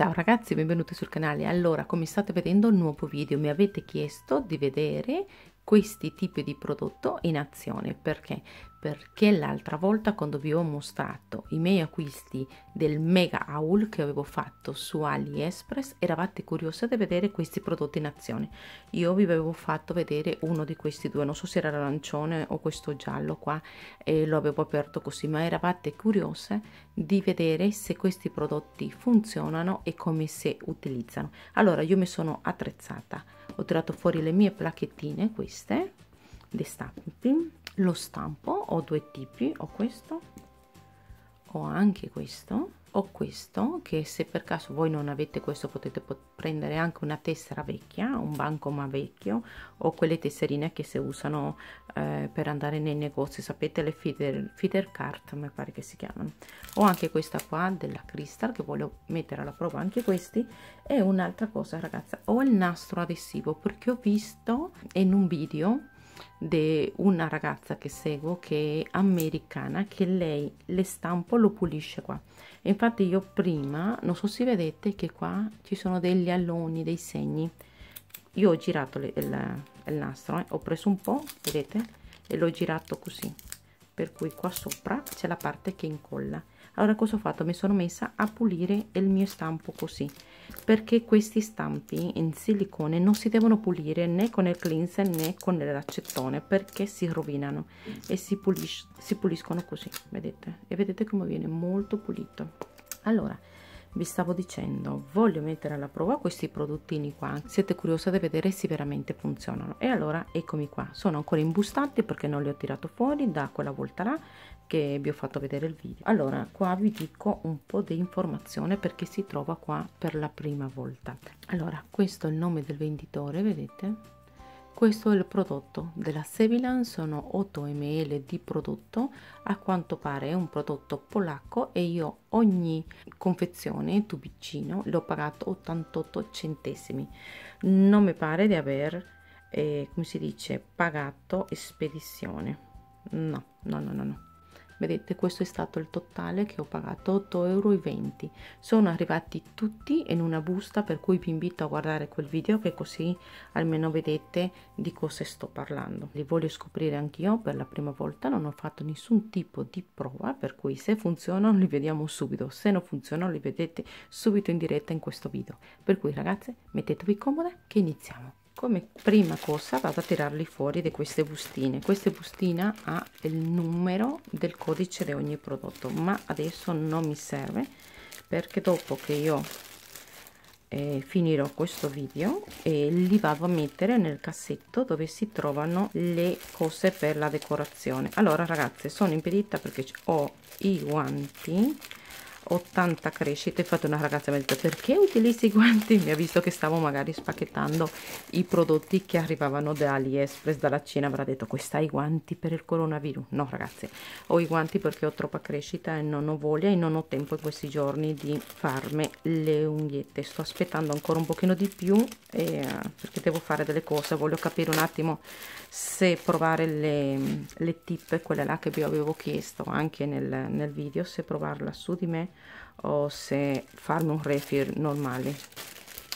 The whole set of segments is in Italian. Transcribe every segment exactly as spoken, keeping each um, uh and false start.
Ciao ragazzi, benvenuti sul canale. Allora, come state vedendo, un nuovo video. Mi avete chiesto di vedere questi tipi di prodotto in azione. Perché? Perché l'altra volta, quando vi ho mostrato i miei acquisti del mega haul che avevo fatto su AliExpress, eravate curiosi di vedere questi prodotti in azione. Io vi avevo fatto vedere uno di questi due, non so se era l'arancione o questo giallo qua, e lo avevo aperto così, ma eravate curiose di vedere se questi prodotti funzionano e come si utilizzano. Allora io mi sono attrezzata, ho tirato fuori le mie placchettine, queste di stamping, lo stampo, ho due tipi, ho questo, ho anche questo, ho questo che se per caso voi non avete questo potete prendere anche una tessera vecchia, un bancoma vecchio o quelle tesserine che si usano eh, per andare nei negozi, sapete, le feeder, feeder card mi pare che si chiamano. Ho anche questa qua della Crystal che voglio mettere alla prova anche questi. E un'altra cosa ragazza, ho il nastro adesivo perché ho visto in un video di una ragazza che seguo che è americana, che lei le stampo lo pulisce qua, e infatti io prima non so se vedete che qua ci sono degli alloni, dei segni. Io ho girato le, il, il nastro, eh. Ho preso un po', vedete, e l'ho girato così, per cui qua sopra c'è la parte che incolla. Allora cosa ho fatto? Mi sono messa a pulire il mio stampo così, perché questi stampi in silicone non si devono pulire né con il cleanser né con l'accettone, perché si rovinano, e si, pulis si puliscono così, vedete, e vedete come viene molto pulito. Allora vi stavo dicendo, voglio mettere alla prova questi prodottini qua, siete curiosa di vedere se veramente funzionano. E allora eccomi qua, sono ancora imbustati perché non li ho tirato fuori da quella volta là che vi ho fatto vedere il video. Allora qua vi dico un po' di informazione perché si trova qua per la prima volta. Allora questo è il nome del venditore, vedete. Questo è il prodotto della Saviland, sono otto millilitri di prodotto, a quanto pare è un prodotto polacco, e io ogni confezione, tubicino, l'ho pagato ottantotto centesimi. Non mi pare di aver, eh, come si dice, pagato spedizione. No, no, no, no, no. Vedete, questo è stato il totale che ho pagato, otto e venti euro. Sono arrivati tutti in una busta, per cui vi invito a guardare quel video, che così almeno vedete di cosa sto parlando. Li voglio scoprire anch'io per la prima volta, non ho fatto nessun tipo di prova, per cui se funzionano li vediamo subito, se non funzionano li vedete subito in diretta in questo video. Per cui ragazze, mettetevi comoda che iniziamo. Come prima cosa vado a tirarli fuori da queste bustine. Questa bustina ha il numero del codice di ogni prodotto, ma adesso non mi serve, perché dopo che io eh, finirò questo video eh, li vado a mettere nel cassetto dove si trovano le cose per la decorazione. Allora ragazze, sono impedita perché ho i guanti ottanta crescite. Infatti una ragazza mi ha detto perché utilizzi i guanti, mi ha visto che stavo magari spacchettando i prodotti che arrivavano da AliExpress, dalla Cina, avrà detto questa ha i guanti per il coronavirus. No ragazze, ho i guanti perché ho troppa crescita e non ho voglia e non ho tempo in questi giorni di farmi le unghiette. Sto aspettando ancora un pochino di più eh, perché devo fare delle cose, voglio capire un attimo se provare le, le tip, quella là che vi avevo chiesto anche nel, nel video, se provarla su di me o se farmi un refill normale.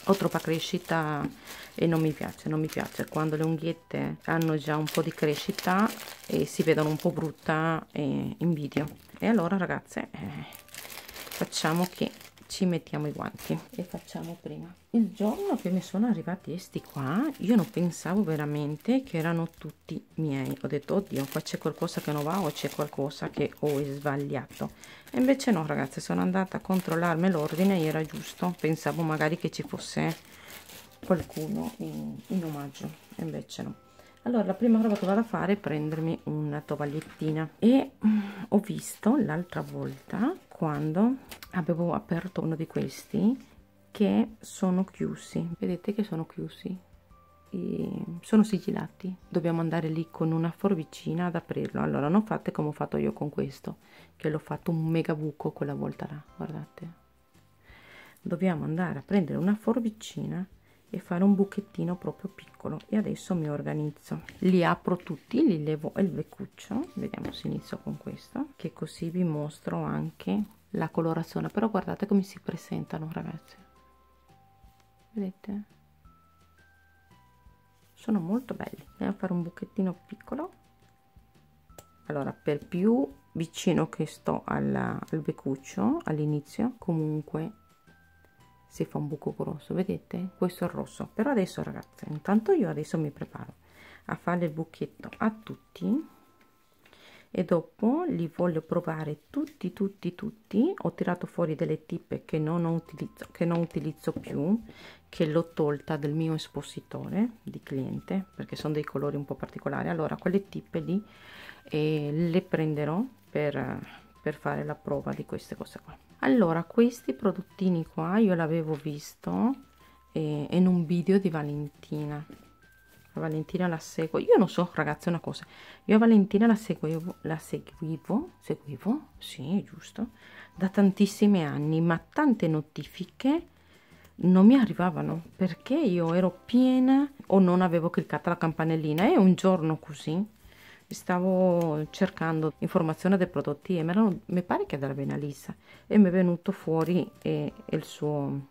Ho troppa crescita e non mi piace, non mi piace quando le unghiette hanno già un po' di crescita e si vedono un po' brutta eh, in video. E allora ragazze eh, facciamo che ci mettiamo i guanti e facciamo prima. Il giorno che mi sono arrivati questi qua io non pensavo veramente che erano tutti miei, ho detto oddio, qua c'è qualcosa che non va o c'è qualcosa che ho sbagliato, e invece no ragazze, sono andata a controllarmi l'ordine e era giusto. Pensavo magari che ci fosse qualcuno in, in omaggio, invece no. Allora la prima roba che vado a fare è prendermi una tovagliettina, e mm, ho visto l'altra volta quando avevo aperto uno di questi che sono chiusi, vedete che sono chiusi e sono sigillati, dobbiamo andare lì con una forbicina ad aprirlo. Allora non fate come ho fatto io con questo, che l'ho fatto un mega buco quella volta là, guardate, dobbiamo andare a prendere una forbicina e fare un buchettino proprio piccolo. E adesso mi organizzo, li apro tutti, li levo il beccuccio, vediamo se inizio con questo, che così vi mostro anche la colorazione. Però guardate come si presentano ragazzi, vedete? Sono molto belli. Andiamo a fare un buchettino piccolo. Allora, per più vicino che sto alla, al beccuccio all'inizio, comunque si fa un buco grosso, vedete? Questo è il rosso. Però adesso, ragazze, intanto io adesso mi preparo a fare il buchetto a tutti e dopo li voglio provare tutti tutti tutti. Ho tirato fuori delle tippe che non utilizzo, che non utilizzo più, che l'ho tolta del mio espositore di cliente perché sono dei colori un po' particolari. Allora quelle tippe lì eh, le prenderò per, per fare la prova di queste cose qua. Allora questi prodottini qua io l'avevo visto eh, in un video di Valentina. Valentina la seguo, io non so ragazzi una cosa, io a Valentina la seguivo, la seguivo, seguivo, sì giusto, da tantissimi anni, ma tante notifiche non mi arrivavano perché io ero piena o non avevo cliccato la campanellina. E un giorno così stavo cercando informazioni dei prodotti e mi, erano, mi pare che dalla Benalisa, e mi è venuto fuori eh, il suo...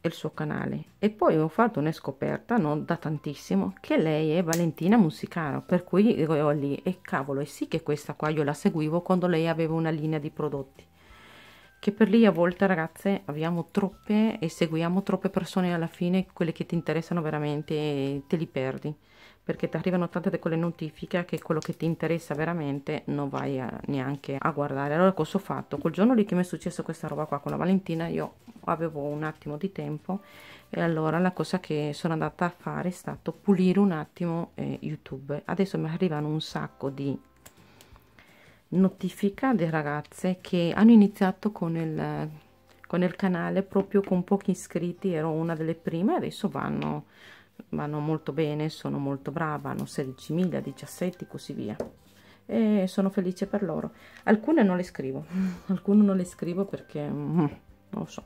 il suo canale, e poi ho fatto una scoperta non da tantissimo che lei è Valentina Musicano, per cui io lì e cavolo, e sì che questa qua io la seguivo quando lei aveva una linea di prodotti, che per lì a volte ragazze abbiamo troppe e seguiamo troppe persone, alla fine quelle che ti interessano veramente te li perdi perché ti arrivano tante di quelle notifiche che quello che ti interessa veramente non vai a, neanche a guardare. Allora cosa ho fatto? Quel giorno lì che mi è successo questa roba qua con la Valentina io avevo un attimo di tempo e allora la cosa che sono andata a fare è stato pulire un attimo eh, YouTube. Adesso mi arrivano un sacco di notifica di ragazze che hanno iniziato con il, con il canale proprio con pochi iscritti, ero una delle prime, adesso vanno vanno molto bene, sono molto brava, hanno sedicimila, diciassette così via, e sono felice per loro. Alcune non le scrivo alcune non le scrivo perché mm, non lo so,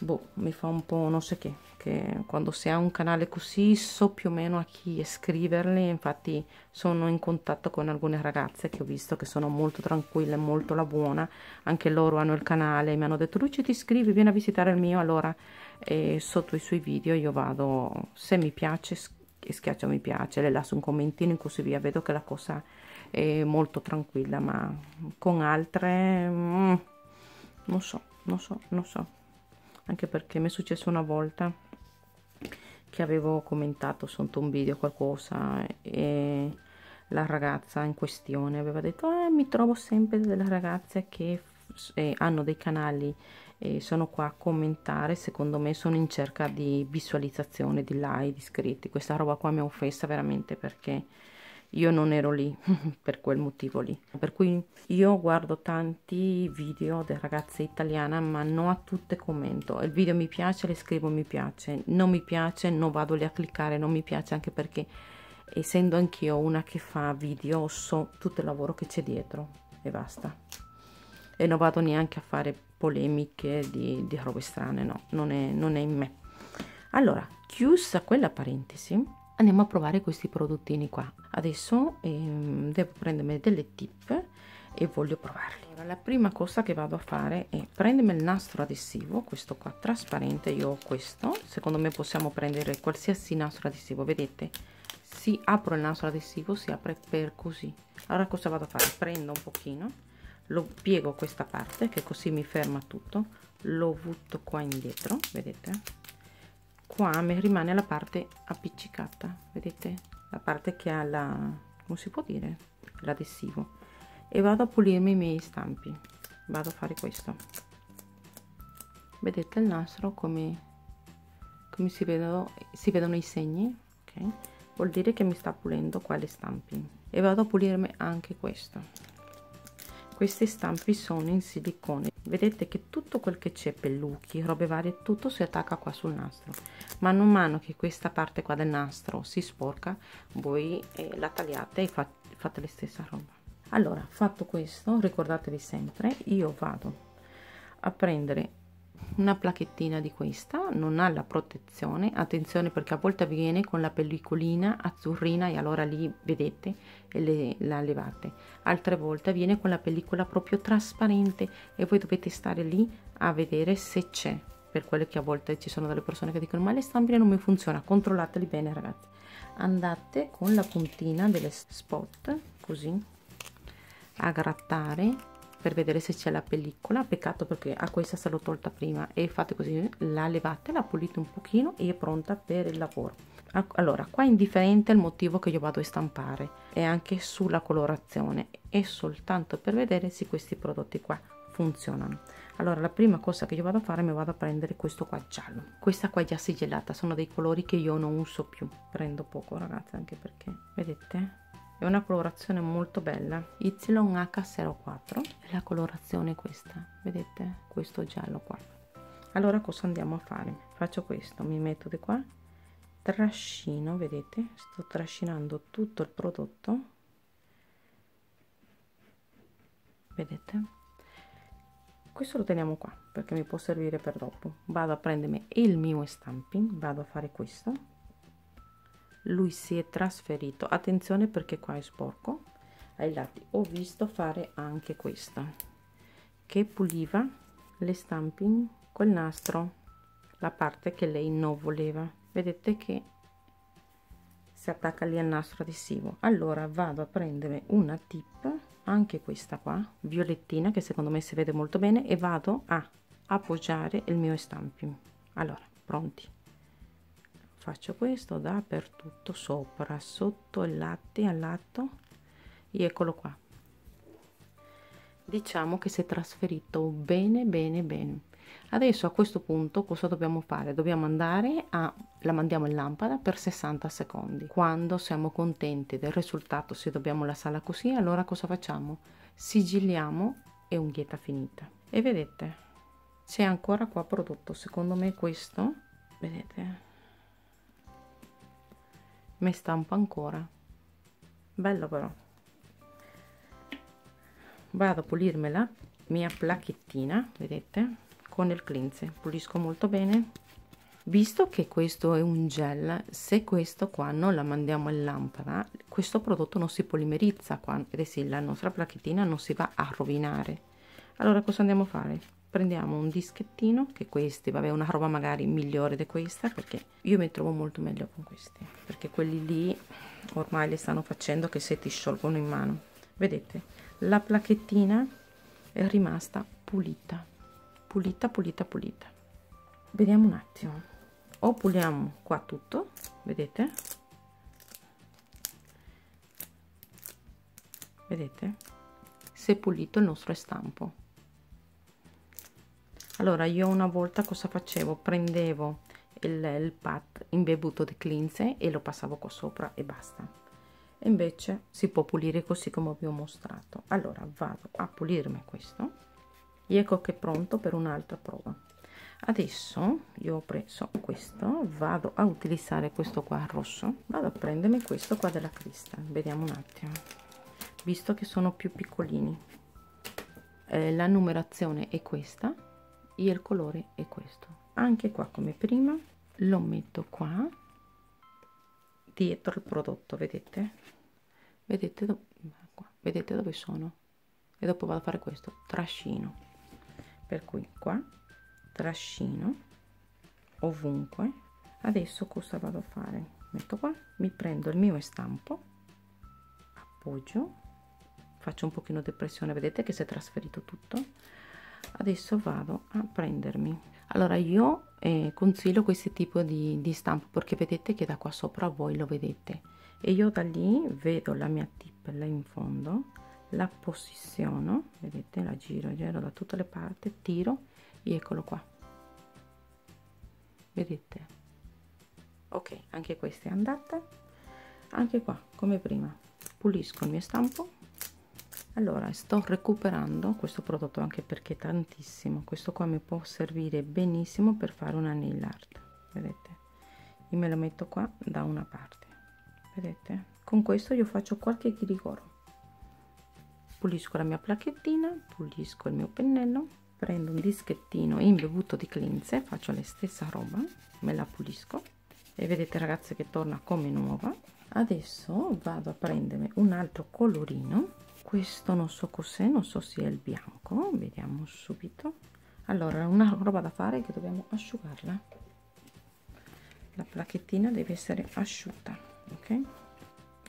boh, mi fa un po' non so che, che quando si ha un canale così so più o meno a chi scriverli. Infatti sono in contatto con alcune ragazze che ho visto che sono molto tranquille, molto la buona, anche loro hanno il canale, mi hanno detto Luci ti iscrivi, vieni a visitare il mio. Allora e sotto i suoi video io vado, se mi piace schiaccio mi piace, le lascio un commentino e così via, vedo che la cosa è molto tranquilla. Ma con altre mm, non so, non so, non so, anche perché mi è successo una volta che avevo commentato sotto un video qualcosa e la ragazza in questione aveva detto eh, mi trovo sempre delle ragazze che eh, hanno dei canali e sono qua a commentare, secondo me sono in cerca di visualizzazione, di like, di iscritti. Questa roba qua mi ha offesa veramente perché io non ero lì per quel motivo lì, per cui io guardo tanti video delle ragazze italiane ma non a tutte commento. Il video mi piace, le scrivo mi piace, non mi piace non vado lì a cliccare, non mi piace, anche perché essendo anch'io una che fa video so tutto il lavoro che c'è dietro e basta, e non vado neanche a fare polemiche di, di robe strane, no, non è, non è in me. Allora, chiusa quella parentesi, andiamo a provare questi prodottini qua. Adesso ehm, devo prendermi delle tip e voglio provarli. Allora, la prima cosa che vado a fare è prendermi il nastro adesivo, questo qua trasparente, io ho questo, secondo me possiamo prendere qualsiasi nastro adesivo, vedete? Si apre il nastro adesivo, si apre per così. Allora cosa vado a fare? Prendo un pochino, lo piego questa parte che così mi ferma tutto, lo butto qua indietro, vedete? Qua mi rimane la parte appiccicata, vedete? La parte che ha la, come si può dire? L'adesivo. E vado a pulirmi i miei stampi, vado a fare questo. Vedete il nastro come, come si vedono, si vedono i segni, ok? Vuol dire che mi sta pulendo qua le stampi. E vado a pulirmi anche questo. Questi stampi sono in silicone, vedete che tutto quel che c'è, pellucchi, robe varie, tutto si attacca qua sul nastro. Man mano che questa parte qua del nastro si sporca, voi eh, la tagliate e fa, fate la stessa roba. Allora, fatto questo, ricordatevi sempre, io vado a prendere una placchettina di questa, non ha la protezione, attenzione perché a volte viene con la pellicolina azzurrina e allora lì vedete e le, la levate, altre volte viene con la pellicola proprio trasparente e voi dovete stare lì a vedere se c'è per quelle che a volte ci sono delle persone che dicono ma le stampine non mi funziona, controllateli bene ragazzi, andate con la puntina delle spot così a grattare per vedere se c'è la pellicola. Peccato perché a questa se l'ho tolta prima, e fate così, la levate, la pulite un pochino e è pronta per il lavoro. Allora qua è indifferente il motivo che io vado a stampare, è anche sulla colorazione, è soltanto per vedere se questi prodotti qua funzionano. Allora la prima cosa che io vado a fare, mi vado a prendere questo qua giallo, questa qua è già sigillata, sono dei colori che io non uso più, prendo poco ragazzi, anche perché vedete è una colorazione molto bella, Y H zero quattro è la colorazione questa, vedete questo giallo qua. Allora cosa andiamo a fare? Faccio questo, mi metto di qua, trascino, vedete sto trascinando tutto il prodotto, vedete questo lo teniamo qua perché mi può servire per dopo. Vado a prendermi il mio stamping, vado a fare questo. Lui si è trasferito, attenzione perché qua è sporco ai lati. Ho visto fare anche questa che puliva le stamping col nastro, la parte che lei non voleva, vedete che si attacca lì al nastro adesivo. Allora vado a prendere una tip, anche questa qua violettina, che secondo me si vede molto bene, e vado a appoggiare il mio stamping. Allora pronti, faccio questo dappertutto, sopra, sotto, il latte, al lato, e eccolo qua. Diciamo che si è trasferito bene bene bene. Adesso a questo punto cosa dobbiamo fare? Dobbiamo andare a, la mandiamo in lampada per sessanta secondi. Quando siamo contenti del risultato, se dobbiamo lasciarla così, allora cosa facciamo? Sigilliamo e unghietta finita. E vedete c'è ancora qua prodotto, secondo me questo, vedete mi stampo ancora bello. Però vado a pulirmi la mia placchettina, vedete, con il cleanse pulisco molto bene. Visto che questo è un gel, se questo qua non la mandiamo in lampada, questo prodotto non si polimerizza qua, ed è sì, la nostra placchettina non si va a rovinare. Allora cosa andiamo a fare? Prendiamo un dischettino, che questi, vabbè, una roba magari migliore di questa, perché io mi trovo molto meglio con questi, perché quelli lì ormai li stanno facendo che se ti sciolgono in mano. Vedete, la placchettina è rimasta pulita, pulita, pulita, pulita. Vediamo un attimo, o puliamo qua tutto, vedete? Vedete? Si è pulito il nostro stampo. Allora io una volta cosa facevo? Prendevo il, il pad imbevuto di cleanse e lo passavo qua sopra e basta. E invece si può pulire così come vi ho mostrato. Allora vado a pulirmi questo e ecco che è pronto per un'altra prova. Adesso io ho preso questo, vado a utilizzare questo qua rosso, vado a prendermi questo qua della Crystal, vediamo un attimo, visto che sono più piccolini. Eh, la numerazione è questa e il colore è questo. Anche qua come prima lo metto qua dietro il prodotto, vedete vedete, do qua. Vedete dove sono, e dopo vado a fare questo trascino, per cui qua trascino ovunque. Adesso cosa vado a fare? Metto qua, mi prendo il mio stampo, appoggio, faccio un pochino di pressione, vedete che si è trasferito tutto. Adesso vado a prendermi, allora io eh, consiglio questo tipo di, di stampo, perché vedete che da qua sopra voi lo vedete e io da lì vedo la mia tip là in fondo, la posiziono, vedete, la giro giro da tutte le parti, tiro e eccolo qua, vedete. Ok, anche questa è andata. Anche qua come prima pulisco il mio stampo. Allora sto recuperando questo prodotto anche perché è tantissimo, questo qua mi può servire benissimo per fare una nail art, vedete, io me lo metto qua da una parte, vedete, con questo io faccio qualche grigoro. Pulisco la mia placchettina, pulisco il mio pennello, prendo un dischettino imbevuto di cleanse, faccio la stessa roba, me la pulisco e vedete ragazzi che torna come nuova. Adesso vado a prendermi un altro colorino, questo non so cos'è, non so se è il bianco, vediamo subito. Allora, una roba da fare è che dobbiamo asciugarla, la placchettina deve essere asciutta, ok?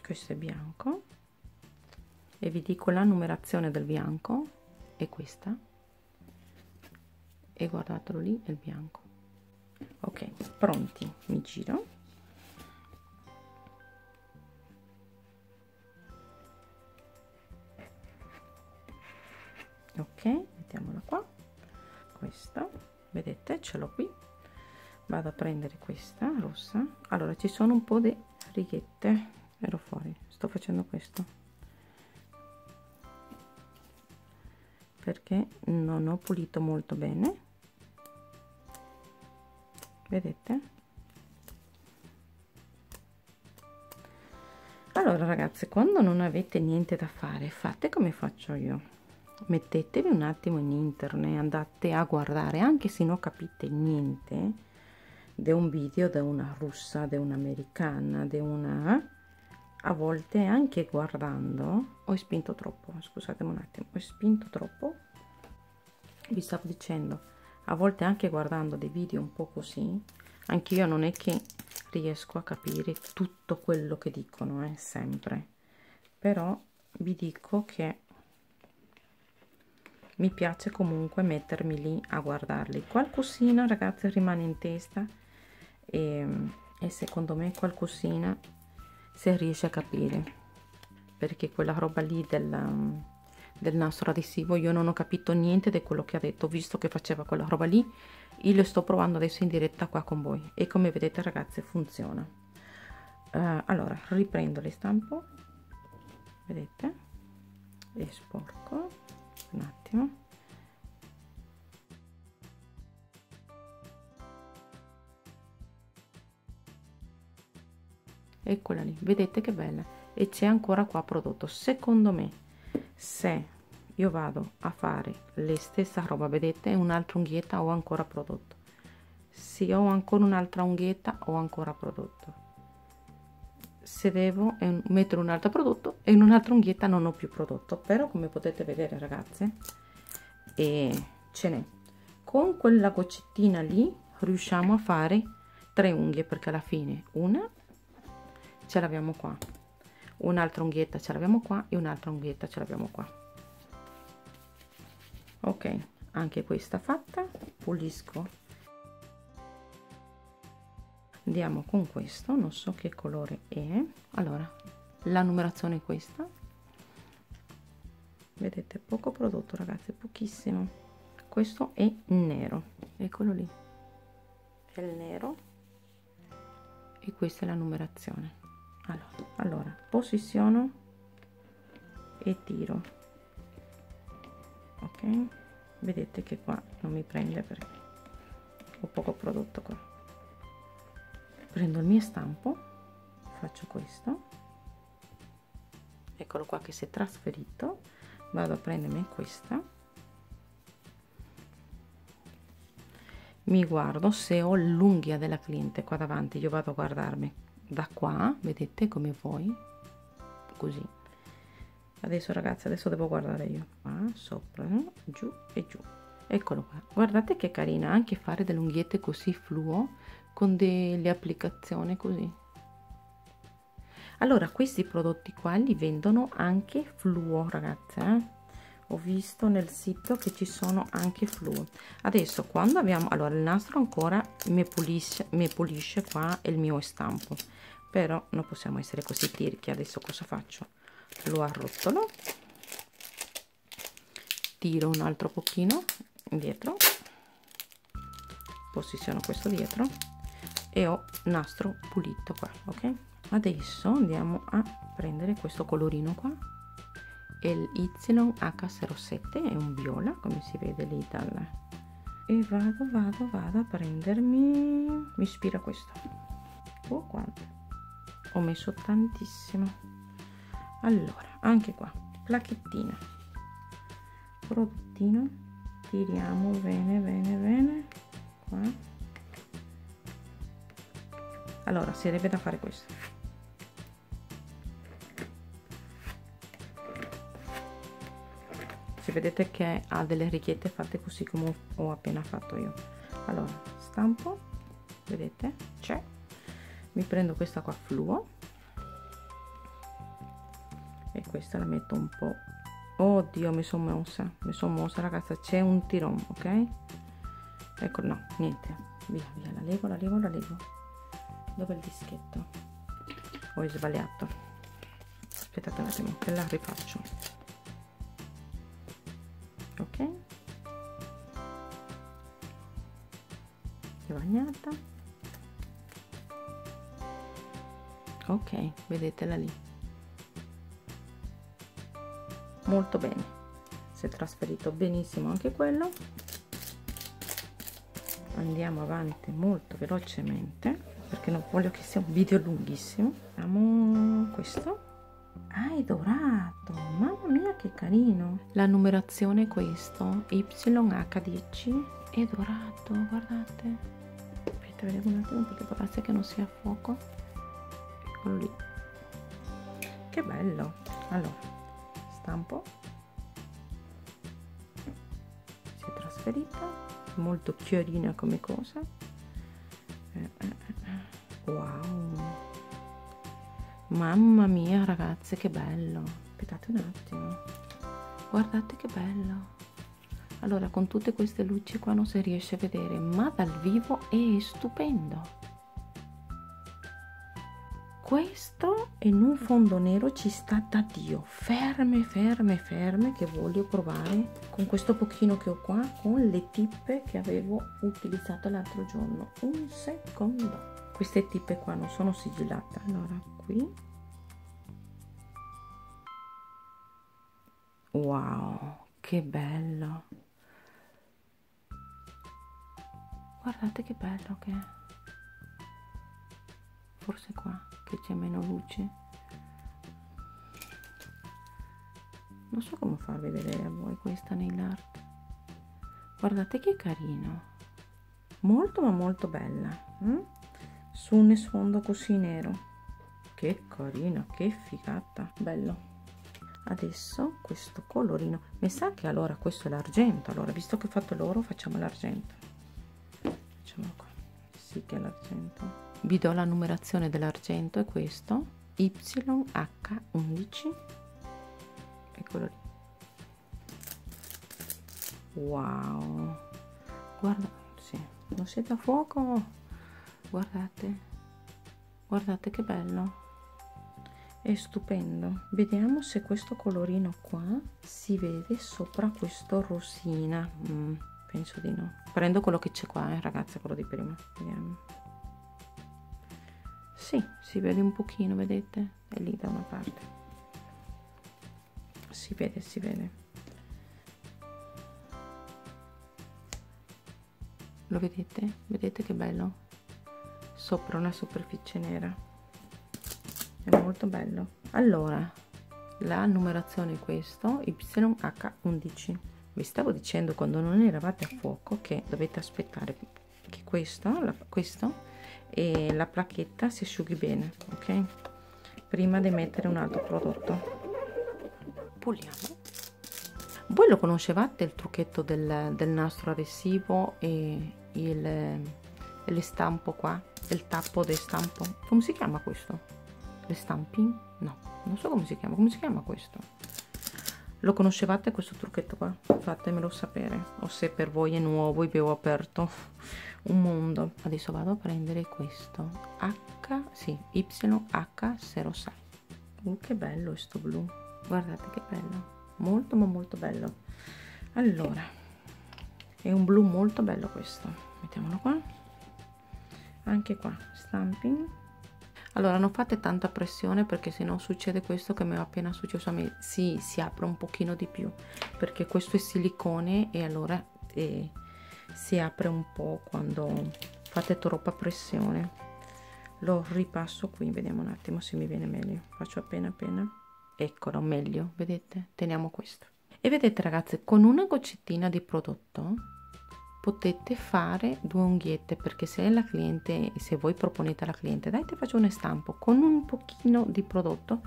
Questo è bianco e vi dico la numerazione del bianco, è questa, e guardatelo lì, è il bianco. Ok, pronti, mi giro, ok, mettiamola qua. Questa, vedete, ce l'ho qui, vado a prendere questa rossa. Allora, ci sono un po' di righette, ero fuori, sto facendo questo perché non ho pulito molto bene, vedete. Allora ragazze, quando non avete niente da fare, fate come faccio io. Mettetevi un attimo in internet, andate a guardare, anche se non capite niente, di un video, da una russa, da un'americana, di una... A volte anche guardando, ho spinto troppo, scusatemi un attimo, ho spinto troppo, vi stavo dicendo, a volte anche guardando dei video un po' così, anche io non è che riesco a capire tutto quello che dicono, eh, sempre, però vi dico che mi piace comunque mettermi lì a guardarli. Qualcosina, ragazzi, rimane in testa e, e secondo me qualcosina si riesce a capire, perché quella roba lì del, del nastro adesivo io non ho capito niente di quello che ha detto, visto che faceva quella roba lì. Io lo sto provando adesso in diretta qua con voi e come vedete ragazzi funziona. Uh, allora riprendo le stampo, vedete, è sporco, un attimo, eccola lì, vedete che bella, e c'è ancora qua prodotto. Secondo me, se io vado a fare le stessa roba, vedete, un'altra unghietta, ho ancora prodotto, se ho ancora un'altra unghietta ho ancora prodotto, se devo mettere un altro prodotto e in un'altra unghietta non ho più prodotto. Però come potete vedere ragazze, e ce n'è, con quella goccettina lì riusciamo a fare tre unghie, perché alla fine una ce l'abbiamo qua, un'altra unghietta ce l'abbiamo qua e un'altra unghietta ce l'abbiamo qua. Ok, anche questa fatta, pulisco, andiamo con questo, non so che colore è. Allora la numerazione è questa, vedete, poco prodotto ragazzi, pochissimo. Questo è nero, eccolo lì, è il nero, e questa è la numerazione. Allora, allora posiziono e tiro, ok, vedete che qua non mi prende perché ho poco prodotto qua. Prendo il mio stampo, faccio questo, eccolo qua che si è trasferito, vado a prendermi questa, mi guardo se ho l'unghia della cliente qua davanti, io vado a guardarmi da qua, vedete, come voi, così. Adesso ragazzi, adesso devo guardare io qua sopra, giù e giù, eccolo qua, guardate che carina anche fare delle unghiette così fluo con delle applicazioni così. Allora questi prodotti qua li vendono anche fluo ragazze, eh? Ho visto nel sito che ci sono anche fluo. Adesso quando abbiamo, allora il nastro ancora mi pulisce, mi pulisce qua il mio stampo, però non possiamo essere così tirchi. Adesso cosa faccio? Lo arrotolo, tiro un altro pochino indietro, posiziono questo dietro e ho nastro pulito qua, ok? Adesso andiamo a prendere questo colorino qua, è il Y H zero sette, è un viola come si vede lì dal, e vado vado vado a prendermi, mi ispira questo. Oh, quanto ho messo, tantissimo. Allora anche qua placchettina, prodottino, tiriamo bene bene bene qua. Allora sarebbe da fare questo, ragazzi, vedete che ha delle righette fatte così come ho appena fatto io. Allora stampo, vedete, c'è, mi prendo questa qua fluo e questa la metto un po'. Oddio, mi sono mossa, mi sono mossa ragazza, c'è un tirone, ok? Ecco, no, niente, via, via, la levo, la levo, la levo. Dove il dischetto? Ho sbagliato. Aspettate un attimo, che la rifaccio. Ok. È bagnata. Ok, vedetela lì. Molto bene, si è trasferito benissimo anche quello. Andiamo avanti molto velocemente perché non voglio che sia un video lunghissimo. Abbiamo questo, ah, è dorato, mamma mia che carino. La numerazione è questo Y H dieci, è dorato, guardate. Aspetta, vediamo un attimo perché può darsi che non sia a fuoco. Eccolo lì, che bello. Allora stampo, si è trasferita, molto chiarina come cosa. Eh, eh, eh. Wow, mamma mia ragazze, che bello. Aspettate un attimo, guardate che bello. Allora, con tutte queste luci qua non si riesce a vedere, ma dal vivo è stupendo. Questo in un fondo nero ci sta da Dio. Ferme, ferme, ferme, che voglio provare con questo pochino che ho qua, con le tippe che avevo utilizzato l'altro giorno. Un secondo. Queste tippe qua non sono sigillate. Allora, qui. Wow, che bello. Guardate che bello che è. Forse qua che c'è meno luce, non so come farvi vedere a voi questa nail art. Guardate che carino, molto ma molto bella, eh? Su un sfondo così nero, che carino, che figata, bello. Adesso questo colorino, mi sa che allora questo è l'argento. Allora, visto che ho fatto l'oro, facciamo l'argento, facciamo qua, sì che è l'argento. Vi do la numerazione dell'argento, è questo Y H undici, eccolo lì. Wow, guarda, sì, non siete a fuoco, guardate, guardate che bello, è stupendo. Vediamo se questo colorino qua si vede sopra questo rosina. Mm, penso di no. Prendo quello che c'è qua, eh, ragazze, quello di prima, vediamo. Sì, si vede un pochino, vedete? È lì da una parte. Si vede, si vede. Lo vedete? Vedete che bello? Sopra una superficie nera. È molto bello. Allora, la numerazione è questo, Y H undici. Vi stavo dicendo quando non eravate a fuoco che dovete aspettare che questo, la, questo e la placchetta si asciughi bene, ok? Prima di mettere un altro prodotto. Puliamo. Voi lo conoscevate il trucchetto del, del nastro adesivo e il, il stampo qua, il tappo del stampo? Come si chiama questo? Le stamping? No, non so come si chiama. Come si chiama questo? Lo conoscevate questo trucchetto qua? Fatemelo sapere, o se per voi è nuovo e vi ho aperto un mondo. Adesso vado a prendere questo H, sì, Y H zero sei. Uh, che bello questo blu, guardate che bello, molto ma molto bello. Allora, è un blu molto bello questo, mettiamolo qua, anche qua, stamping. Allora, non fate tanta pressione perché se no succede questo che mi è appena successo a me, si, si apre un pochino di più perché questo è silicone e allora eh, si apre un po' quando fate troppa pressione. Lo ripasso qui, vediamo un attimo se mi viene meglio, faccio appena appena, eccolo, meglio, vedete? Teniamo questo e vedete ragazze, con una goccettina di prodotto potete fare due unghiette, perché se la cliente, se voi proponete alla cliente, dai ti faccio un stampo con un pochino di prodotto,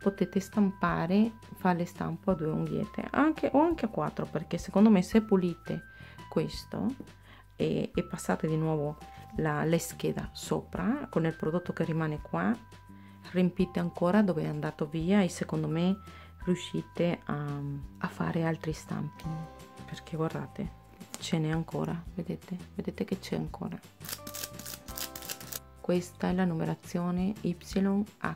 potete stampare, fare stampo a due unghiette anche, o anche a quattro, perché secondo me se pulite questo e, e passate di nuovo la, la scheda sopra con il prodotto che rimane qua, riempite ancora dove è andato via e secondo me riuscite a, a fare altri stampi, perché guardate, ce n'è ancora, vedete, vedete che c'è ancora. Questa è la numerazione Y H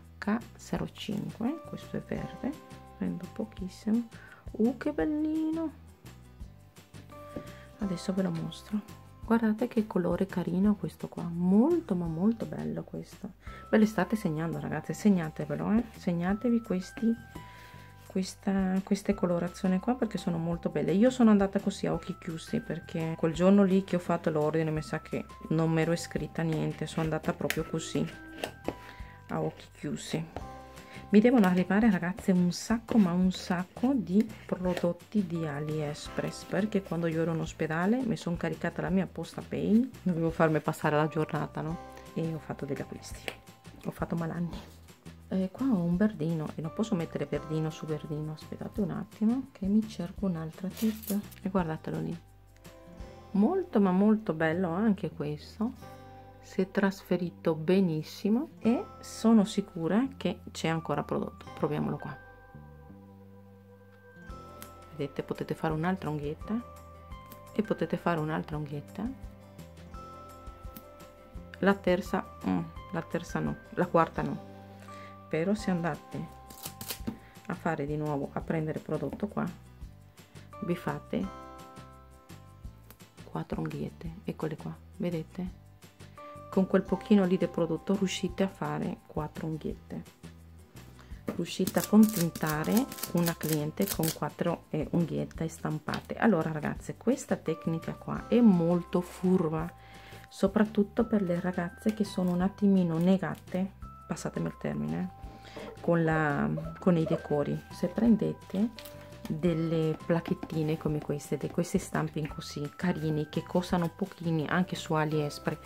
zero cinque, questo è verde, prendo pochissimo. Uh, che bellino! Adesso ve lo mostro. Guardate che colore carino questo qua, molto ma molto bello questo. Ve lo state segnando, ragazze, segnatevelo, eh? Segnatevi questi, questa, queste colorazioni qua, perché sono molto belle. Io sono andata così a occhi chiusi, perché quel giorno lì che ho fatto l'ordine mi sa che non mi ero iscritta niente, sono andata proprio così a occhi chiusi. Mi devono arrivare, ragazze, un sacco ma un sacco di prodotti di AliExpress, perché quando io ero in ospedale mi sono caricata la mia posta pay, dovevo farmi passare la giornata, no? E ho fatto degli acquisti, ho fatto malanni. E qua ho un verdino e non posso mettere verdino su verdino, aspettate un attimo che mi cerco un'altra tip, e guardatelo lì, molto ma molto bello anche questo, si è trasferito benissimo e sono sicura che c'è ancora prodotto. Proviamolo qua, vedete, potete fare un'altra unghietta e potete fare un'altra unghietta, la terza mm, la terza no, la quarta no, però se andate a fare di nuovo a prendere prodotto qua vi fate quattro unghiette, eccole qua, vedete, con quel pochino lì del prodotto riuscite a fare quattro unghiette, riuscite a contentare una cliente con quattro eh, unghiette stampate. Allora ragazze, questa tecnica qua è molto furba, soprattutto per le ragazze che sono un attimino negate, passatemi il termine, con, la, con i decori. Se prendete delle placchettine come queste, di questi stamping così carini che costano pochini anche su AliExpress,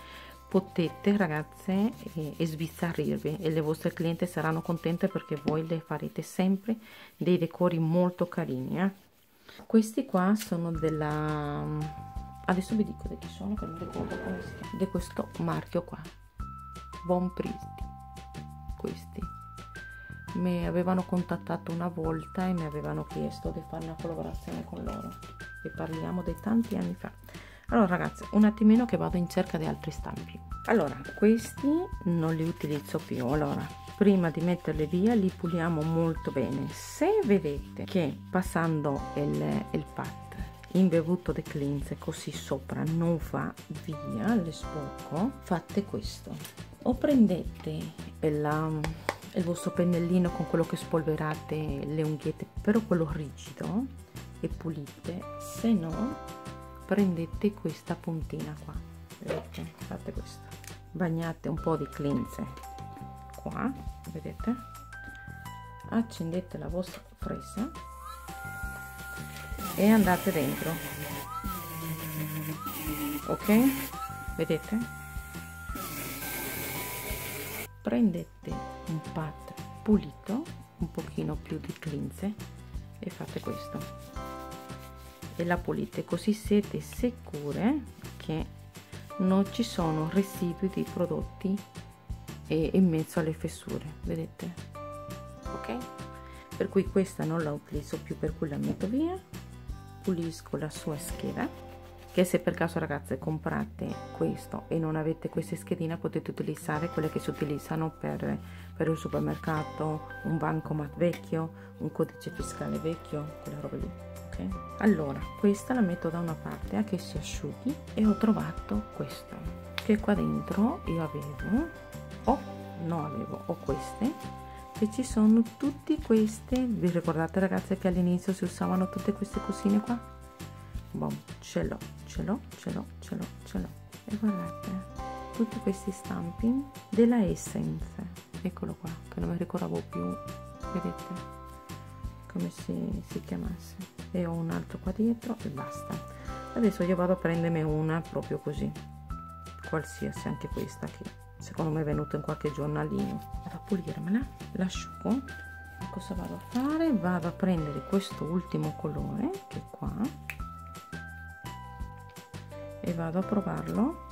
potete ragazze eh, sbizzarrirvi e le vostre clienti saranno contente, perché voi le farete sempre dei decori molto carini, eh? Questi qua sono della, adesso vi dico di chi sono, che non ricordo come si chiama, di questo marchio qua, Bon Prix. Questi mi avevano contattato una volta e mi avevano chiesto di fare una collaborazione con loro, e parliamo di tanti anni fa. Allora ragazzi, un attimino che vado in cerca di altri stampi. Allora questi non li utilizzo più, allora prima di metterli via li puliamo molto bene. Se vedete che passando il, il pat imbevuto di cleanse così sopra non va via, le sporco, fate questo, o prendete la, il vostro pennellino con quello che spolverate le unghiette, però quello rigido, e pulite, se no prendete questa puntina qua, vedete, fate questo, bagnate un po' di cleanse qua, vedete, accendete la vostra presa e andate dentro, ok? Vedete? Prendete un pad pulito, un pochino più di cleanse, e fate questo e la pulite, così siete sicure che non ci sono residui di prodotti e in mezzo alle fessure, vedete, ok? Per cui questa non la utilizzo più, per cui la metto via, pulisco la sua scheda, che se per caso ragazze comprate questo e non avete queste schedine, potete utilizzare quelle che si utilizzano per, per un supermercato, un bancomat vecchio, un codice fiscale vecchio, quella roba lì. Allora questa la metto da una parte a che si asciughi, e ho trovato questo, che qua dentro io avevo o non avevo o queste, che ci sono tutti queste, vi ricordate ragazze che all'inizio si usavano tutte queste cosine qua? Boh, ce l'ho, ce l'ho, ce l'ho, ce l'ho, ce l'ho, e guardate tutti questi stamping della Essence, eccolo qua, che non mi ricordavo più, vedete come si, si chiamasse, e ho un altro qua dietro e basta. Adesso io vado a prendermi una proprio così qualsiasi, anche questa che secondo me è venuta in qualche giornalino, vado a pulirmela, l'asciugo cosa vado a fare? Vado a prendere questo ultimo colore che è qua e vado a provarlo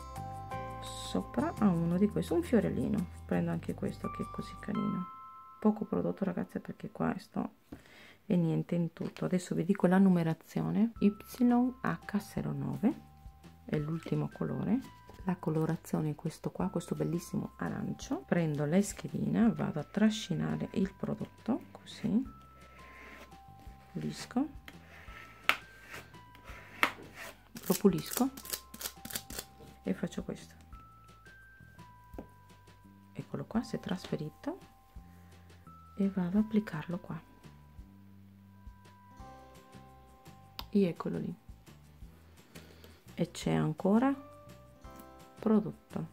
sopra a uno di questi, un fiorellino. Prendo anche questo che è così carino, poco prodotto ragazze perché qua sto e niente in tutto. Adesso vi dico la numerazione. Y H zero nove è l'ultimo colore, la colorazione è questo qua, questo bellissimo arancio. Prendo la schedina, vado a trascinare il prodotto così, pulisco, lo pulisco e faccio questo. Eccolo qua, si è trasferito e vado a applicarlo qua e eccolo lì, e c'è ancora prodotto.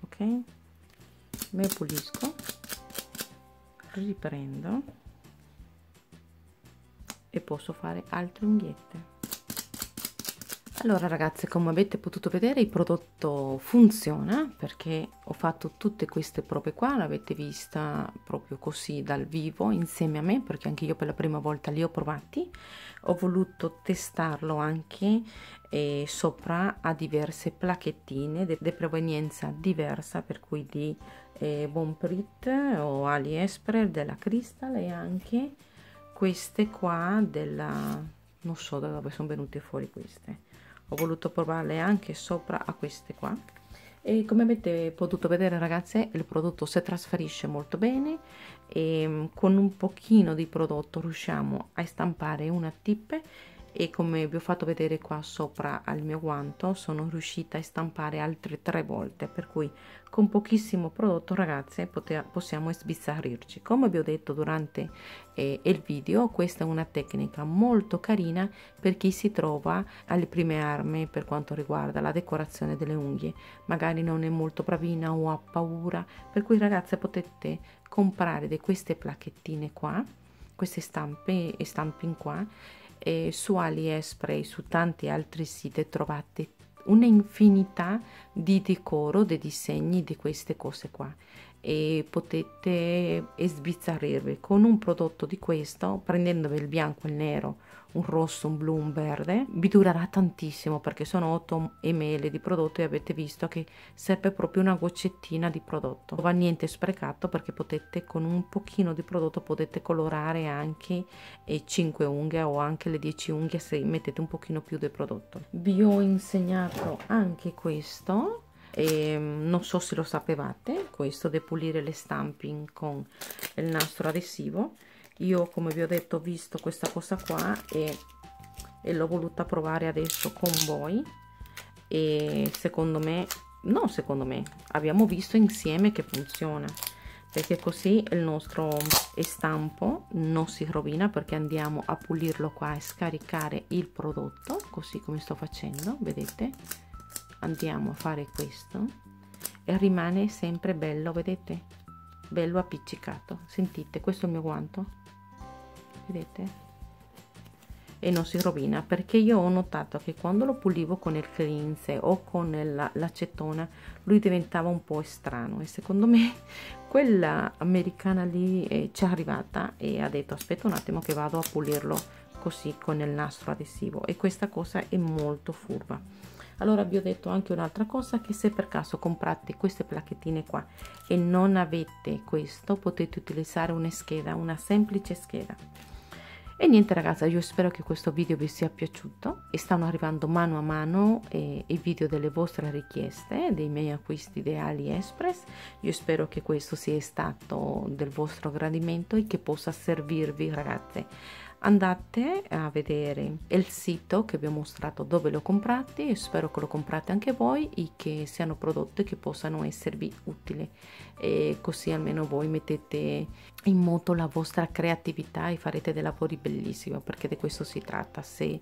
Ok, me pulisco, riprendo e posso fare altre unghiette. Allora ragazze, come avete potuto vedere il prodotto funziona, perché ho fatto tutte queste prove qua, l'avete vista proprio così dal vivo insieme a me, perché anche io per la prima volta li ho provati, ho voluto testarlo anche eh, sopra a diverse placchettine di provenienza diversa, per cui di eh, Bon Prix o AliExpress, della Crystal e anche queste qua della... non so da dove sono venute fuori queste. Ho voluto provarle anche sopra a queste qua e come avete potuto vedere ragazze il prodotto si trasferisce molto bene e con un pochino di prodotto riusciamo a stampare una tippe, e come vi ho fatto vedere qua sopra al mio guanto sono riuscita a stampare altre tre volte, per cui con pochissimo prodotto ragazze possiamo sbizzarrirci. Come vi ho detto durante eh, il video, questa è una tecnica molto carina per chi si trova alle prime armi per quanto riguarda la decorazione delle unghie, magari non è molto bravina o ha paura, per cui ragazze potete comprare di queste placchettine qua, queste stampe e stamping qua. E su AliExpress, su tanti altri siti trovate un'infinità di decoro, dei disegni di queste cose qua, e potete sbizzarrirvi con un prodotto di questo, prendendovi il bianco, il nero, un rosso, un blu, un verde. Vi durerà tantissimo perché sono otto millilitri di prodotto e avete visto che serve proprio una goccettina di prodotto, non va niente sprecato perché potete con un pochino di prodotto potete colorare anche cinque unghie o anche le dieci unghie se mettete un pochino più di prodotto. Vi ho insegnato anche questo e non so se lo sapevate, questo di pulire le stamping con il nastro adesivo. Io come vi ho detto ho visto questa cosa qua e, e l'ho voluta provare adesso con voi, e secondo me, no secondo me, abbiamo visto insieme che funziona, perché così il nostro stampo non si rovina, perché andiamo a pulirlo qua e scaricare il prodotto così come sto facendo, vedete? Andiamo a fare questo e rimane sempre bello, vedete? Bello appiccicato, sentite, questo è il mio guanto, vedete? E non si rovina, perché io ho notato che quando lo pulivo con il cleanse o con l'acetona lui diventava un po' strano, e secondo me quella americana lì eh, ci è arrivata e ha detto aspetta un attimo che vado a pulirlo così con il nastro adesivo, e questa cosa è molto furba. Allora vi ho detto anche un'altra cosa, che se per caso comprate queste placchettine qua e non avete questo, potete utilizzare una scheda, una semplice scheda. E niente ragazzi, io spero che questo video vi sia piaciuto, e stanno arrivando mano a mano eh, i video delle vostre richieste, dei miei acquisti di AliExpress. Io spero che questo sia stato del vostro gradimento e che possa servirvi ragazze. Andate a vedere il sito che vi ho mostrato dove lo comprate, e spero che lo comprate anche voi e che siano prodotti che possano esservi utili, e così almeno voi mettete in moto la vostra creatività e farete dei lavori bellissimi, perché di questo si tratta. Se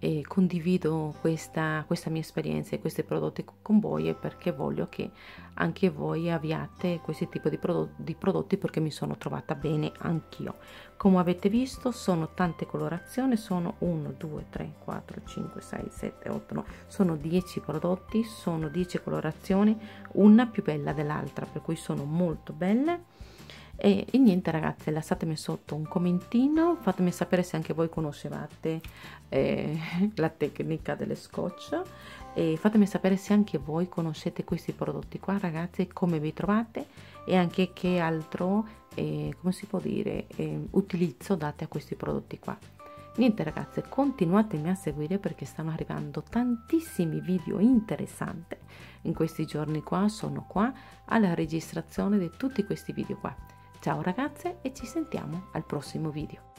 eh, condivido questa, questa mia esperienza e questi prodotti con voi è perché voglio che anche voi avviate questi tipi di, prodot- di prodotti, perché mi sono trovata bene anch'io. Come avete visto sono tante colorazioni, sono uno, due, tre, quattro, cinque, sei, sette, otto, nove, sono dieci prodotti, sono dieci colorazioni, una più bella dell'altra, per cui sono molto belle. e, e niente ragazze, lasciatemi sotto un commentino, fatemi sapere se anche voi conoscevate eh, la tecnica delle scotch e fatemi sapere se anche voi conoscete questi prodotti qua ragazzi, come vi trovate e anche che altro eh, come si può dire eh, utilizzo date a questi prodotti qua. Niente ragazze, continuatemi a seguire perché stanno arrivando tantissimi video interessanti in questi giorni qua, sono qua alla registrazione di tutti questi video qua. Ciao ragazze e ci sentiamo al prossimo video.